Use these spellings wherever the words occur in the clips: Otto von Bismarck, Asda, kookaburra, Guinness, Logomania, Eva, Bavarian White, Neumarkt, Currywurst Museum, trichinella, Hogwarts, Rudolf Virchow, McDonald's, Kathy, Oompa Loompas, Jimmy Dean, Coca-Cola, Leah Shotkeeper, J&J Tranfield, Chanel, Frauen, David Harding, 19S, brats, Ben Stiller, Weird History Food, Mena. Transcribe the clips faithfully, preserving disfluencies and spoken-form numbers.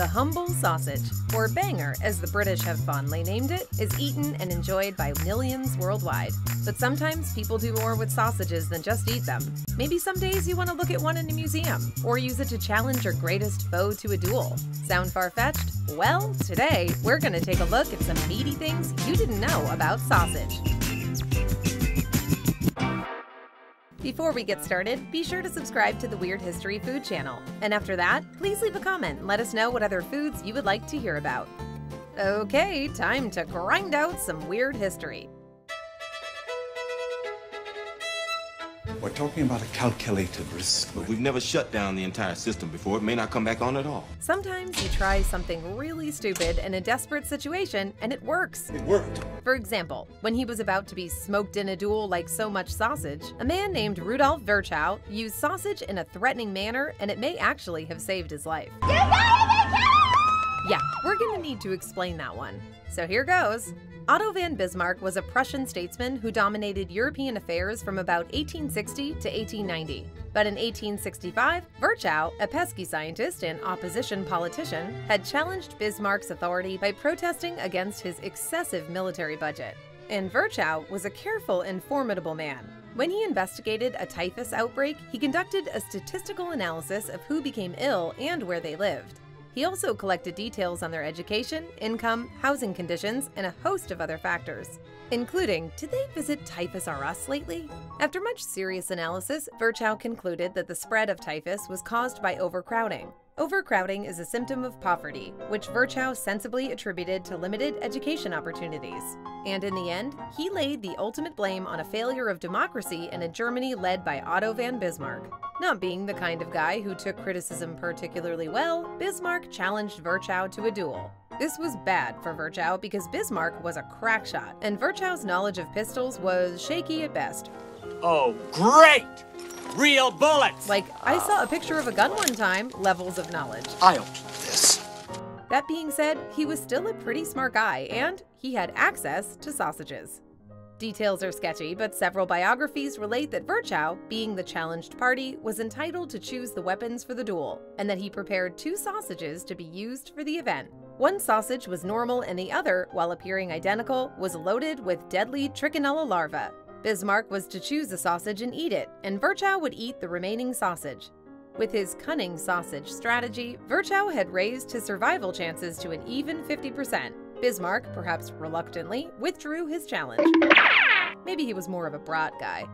The humble sausage, or banger as the British have fondly named it, is eaten and enjoyed by millions worldwide. But sometimes people do more with sausages than just eat them. Maybe some days you want to look at one in a museum, or use it to challenge your greatest foe to a duel. Sound far-fetched? Well, today we're going to take a look at some meaty things you didn't know about sausage. Before we get started, be sure to subscribe to the Weird History Food channel. And after that, please leave a comment and let us know what other foods you would like to hear about. Okay, time to grind out some weird history. We're talking about a calculated risk. But we've never shut down the entire system before. It may not come back on at all. Sometimes you try something really stupid in a desperate situation, and it works. It worked. For example, when he was about to be smoked in a duel like so much sausage, a man named Rudolf Virchow used sausage in a threatening manner, and it may actually have saved his life. You gotta be kidding! Yeah, we're gonna need to explain that one. So here goes. Otto von Bismarck was a Prussian statesman who dominated European affairs from about eighteen sixty to eighteen ninety. But in eighteen sixty-five, Virchow, a pesky scientist and opposition politician, had challenged Bismarck's authority by protesting against his excessive military budget. And Virchow was a careful and formidable man. When he investigated a typhus outbreak, he conducted a statistical analysis of who became ill and where they lived. He also collected details on their education, income, housing conditions, and a host of other factors, including, did they visit typhus R Us lately? After much serious analysis, Virchow concluded that the spread of typhus was caused by overcrowding. Overcrowding is a symptom of poverty, which Virchow sensibly attributed to limited education opportunities. And in the end, he laid the ultimate blame on a failure of democracy in a Germany led by Otto von Bismarck. Not being the kind of guy who took criticism particularly well, Bismarck challenged Virchow to a duel. This was bad for Virchow because Bismarck was a crack shot, and Virchow's knowledge of pistols was shaky at best. Oh, great! Real bullets! Like, I saw a picture of a gun one time. Levels of knowledge. I'll do this. That being said, he was still a pretty smart guy, and he had access to sausages. Details are sketchy, but several biographies relate that Virchow, being the challenged party, was entitled to choose the weapons for the duel, and that he prepared two sausages to be used for the event. One sausage was normal, and the other, while appearing identical, was loaded with deadly trichinella larvae. Bismarck was to choose a sausage and eat it, and Virchow would eat the remaining sausage. With his cunning sausage strategy, Virchow had raised his survival chances to an even fifty percent. Bismarck, perhaps reluctantly, withdrew his challenge. Maybe he was more of a brat guy.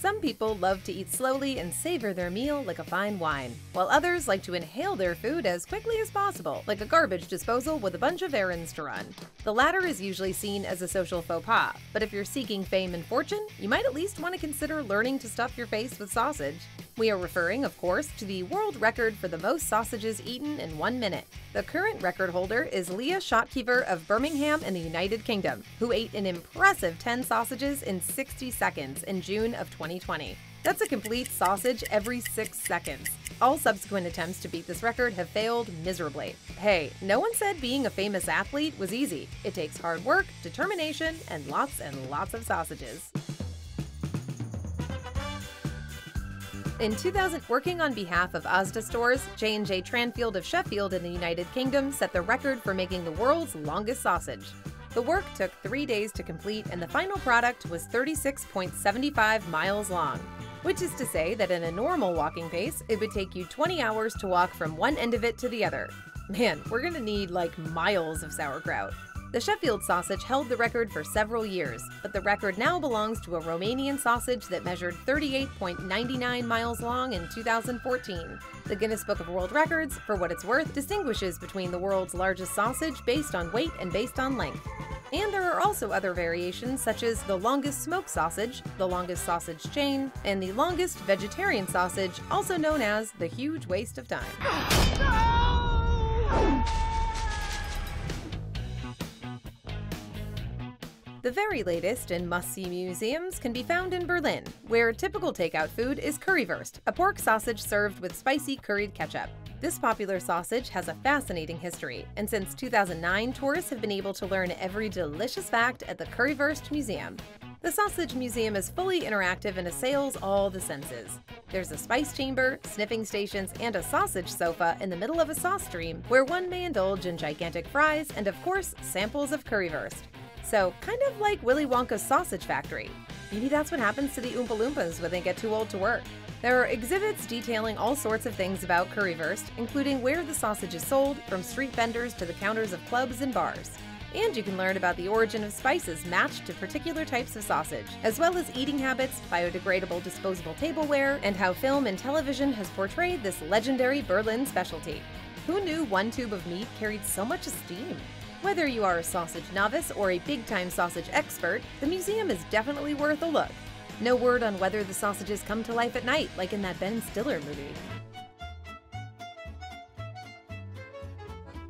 Some people love to eat slowly and savor their meal like a fine wine, while others like to inhale their food as quickly as possible, like a garbage disposal with a bunch of errands to run. The latter is usually seen as a social faux pas, but if you're seeking fame and fortune, you might at least want to consider learning to stuff your face with sausage. We are referring, of course, to the world record for the most sausages eaten in one minute. The current record holder is Leah Shotkeeper of Birmingham in the United Kingdom, who ate an impressive ten sausages in sixty seconds in June of twenty twenty. That's a complete sausage every six seconds. All subsequent attempts to beat this record have failed miserably. Hey, no one said being a famous athlete was easy. It takes hard work, determination, and lots and lots of sausages. In two thousand, working on behalf of Asda Stores, J and J Tranfield of Sheffield in the United Kingdom set the record for making the world's longest sausage. The work took three days to complete, and the final product was thirty-six point seven five miles long, which is to say that in a normal walking pace, it would take you twenty hours to walk from one end of it to the other. Man, we're gonna need like miles of sauerkraut. The Sheffield sausage held the record for several years, but the record now belongs to a Romanian sausage that measured thirty-eight point nine nine miles long in two thousand fourteen. The Guinness Book of World Records, for what it's worth, distinguishes between the world's largest sausage based on weight and based on length. And there are also other variations, such as the longest smoked sausage, the longest sausage chain, and the longest vegetarian sausage, also known as the huge waste of time. No! The very latest and must-see museums can be found in Berlin, where typical takeout food is Currywurst, a pork sausage served with spicy curried ketchup. This popular sausage has a fascinating history, and since two thousand nine, tourists have been able to learn every delicious fact at the Currywurst Museum. The Sausage Museum is fully interactive and assails all the senses. There's a spice chamber, sniffing stations, and a sausage sofa in the middle of a sauce stream where one may indulge in gigantic fries and, of course, samples of currywurst. So, kind of like Willy Wonka's Sausage Factory. Maybe that's what happens to the Oompa Loompas when they get too old to work. There are exhibits detailing all sorts of things about currywurst, including where the sausage is sold, from street vendors to the counters of clubs and bars. And you can learn about the origin of spices matched to particular types of sausage, as well as eating habits, biodegradable disposable tableware, and how film and television has portrayed this legendary Berlin specialty. Who knew one tube of meat carried so much esteem? Whether you are a sausage novice or a big-time sausage expert, the museum is definitely worth a look. No word on whether the sausages come to life at night, like in that Ben Stiller movie.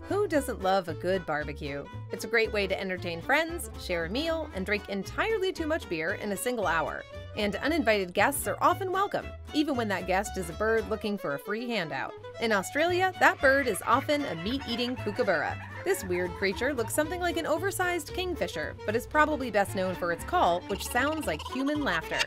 Who doesn't love a good barbecue? It's a great way to entertain friends, share a meal, and drink entirely too much beer in a single hour. And uninvited guests are often welcome, even when that guest is a bird looking for a free handout. In Australia, that bird is often a meat-eating kookaburra. This weird creature looks something like an oversized kingfisher, but is probably best known for its call, which sounds like human laughter.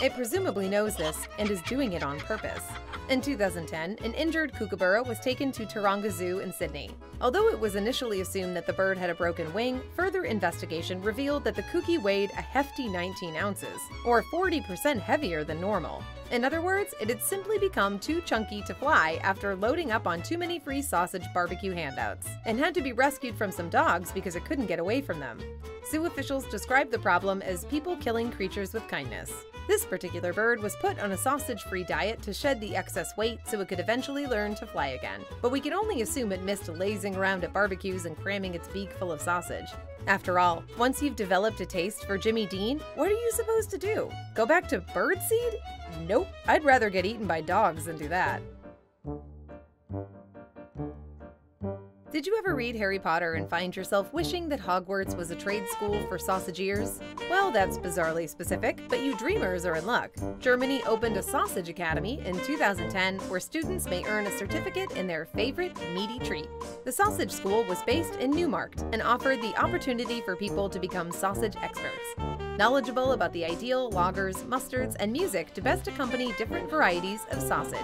It presumably knows this and is doing it on purpose. In two thousand ten, an injured kookaburra was taken to Taronga Zoo in Sydney. Although it was initially assumed that the bird had a broken wing, further investigation revealed that the kookie weighed a hefty nineteen ounces, or forty percent heavier than normal. In other words, it had simply become too chunky to fly after loading up on too many free sausage barbecue handouts, and had to be rescued from some dogs because it couldn't get away from them. Zoo officials described the problem as people killing creatures with kindness. This particular bird was put on a sausage-free diet to shed the excess weight so it could eventually learn to fly again, but we can only assume it missed lazing around at barbecues and cramming its beak full of sausage. After all, once you've developed a taste for Jimmy Dean, what are you supposed to do? Go back to birdseed? Nope, I'd rather get eaten by dogs than do that. Did you ever read Harry Potter and find yourself wishing that Hogwarts was a trade school for sausageers? Well, that's bizarrely specific, but you dreamers are in luck. Germany opened a sausage academy in two thousand ten where students may earn a certificate in their favorite meaty treat. The sausage school was based in Neumarkt and offered the opportunity for people to become sausage experts, knowledgeable about the ideal lagers, mustards, and music to best accompany different varieties of sausage.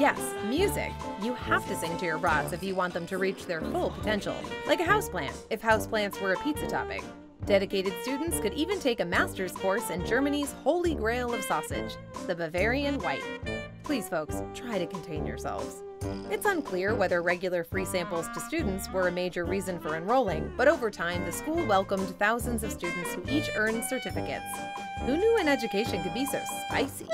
Yes, music. You have to sing to your brats if you want them to reach their full potential, like a houseplant, if houseplants were a pizza topping. Dedicated students could even take a master's course in Germany's holy grail of sausage, the Bavarian White. Please, folks, try to contain yourselves. It's unclear whether regular free samples to students were a major reason for enrolling, but over time, the school welcomed thousands of students who each earned certificates. Who knew an education could be so spicy?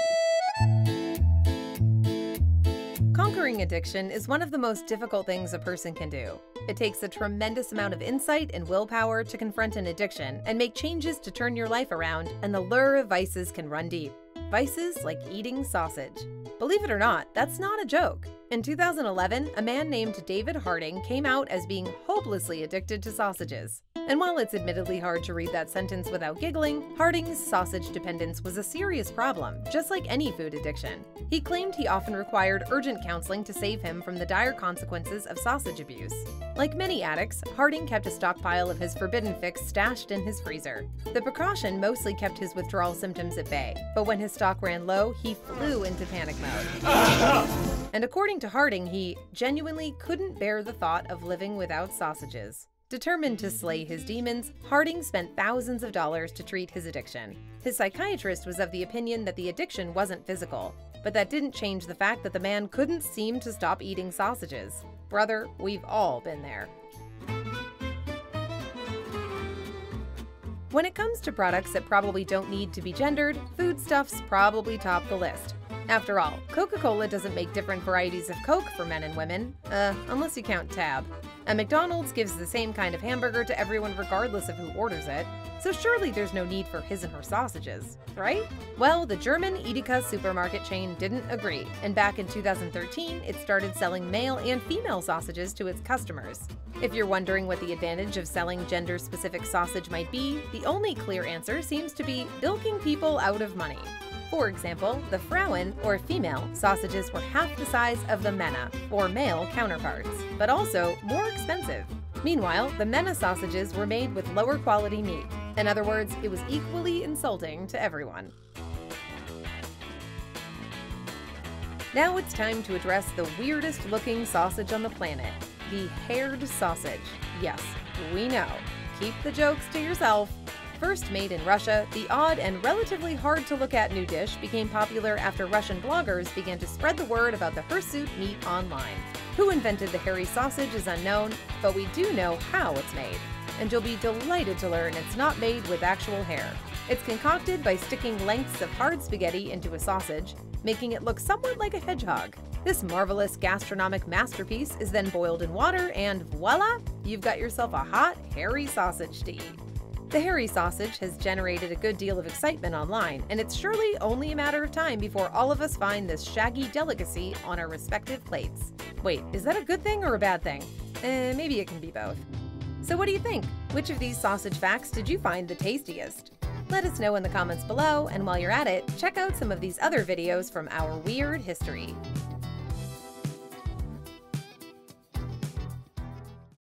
Conquering addiction is one of the most difficult things a person can do. It takes a tremendous amount of insight and willpower to confront an addiction and make changes to turn your life around, and the lure of vices can run deep. Vices like eating sausage. Believe it or not, that's not a joke. In two thousand eleven, a man named David Harding came out as being hopelessly addicted to sausages. And while it's admittedly hard to read that sentence without giggling, Harding's sausage dependence was a serious problem, just like any food addiction. He claimed he often required urgent counseling to save him from the dire consequences of sausage abuse. Like many addicts, Harding kept a stockpile of his forbidden fix stashed in his freezer. The precaution mostly kept his withdrawal symptoms at bay, but when his stock ran low, he flew into panic mode. And according to Harding, he genuinely couldn't bear the thought of living without sausages. Determined to slay his demons, Harding spent thousands of dollars to treat his addiction. His psychiatrist was of the opinion that the addiction wasn't physical, but that didn't change the fact that the man couldn't seem to stop eating sausages. Brother, we've all been there. When it comes to products that probably don't need to be gendered, foodstuffs probably top the list. After all, Coca-Cola doesn't make different varieties of Coke for men and women, uh, unless you count Tab. And McDonald's gives the same kind of hamburger to everyone regardless of who orders it, so surely there's no need for his and her sausages, right? Well, the German Edeka supermarket chain didn't agree, and back in two thousand thirteen, it started selling male and female sausages to its customers. If you're wondering what the advantage of selling gender-specific sausage might be, the only clear answer seems to be bilking people out of money. For example, the Frauen, or female, sausages were half the size of the Mena, or male, counterparts, but also more expensive. Meanwhile, the Mena sausages were made with lower quality meat. In other words, it was equally insulting to everyone. Now it's time to address the weirdest looking sausage on the planet, the haired sausage. Yes, we know. Keep the jokes to yourself. First made in Russia, the odd and relatively hard to look at new dish became popular after Russian bloggers began to spread the word about the hirsute meat online. Who invented the hairy sausage is unknown, but we do know how it's made. And you'll be delighted to learn it's not made with actual hair. It's concocted by sticking lengths of hard spaghetti into a sausage, making it look somewhat like a hedgehog. This marvelous gastronomic masterpiece is then boiled in water and voila, you've got yourself a hot, hairy sausage to eat. The hairy sausage has generated a good deal of excitement online, and it's surely only a matter of time before all of us find this shaggy delicacy on our respective plates. Wait, is that a good thing or a bad thing? Eh, maybe it can be both. So what do you think? Which of these sausage facts did you find the tastiest? Let us know in the comments below, and while you're at it, check out some of these other videos from our Weird History.